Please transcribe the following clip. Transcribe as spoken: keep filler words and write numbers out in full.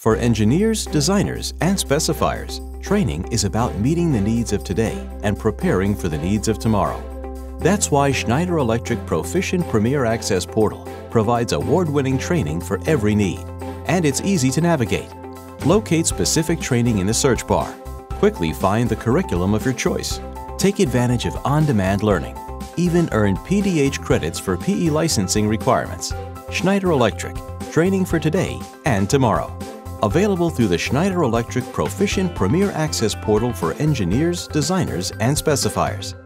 For engineers, designers, and specifiers, training is about meeting the needs of today and preparing for the needs of tomorrow. That's why Schneider Electric Proficient Premier Access Portal provides award-winning training for every need, and it's easy to navigate. Locate specific training in the search bar. Quickly find the curriculum of your choice. Take advantage of on-demand learning. Even earn P D H credits for P E licensing requirements. Schneider Electric, training for today and tomorrow. Available through the Schneider Electric Proficient Premier Access Portal for engineers, designers, and specifiers.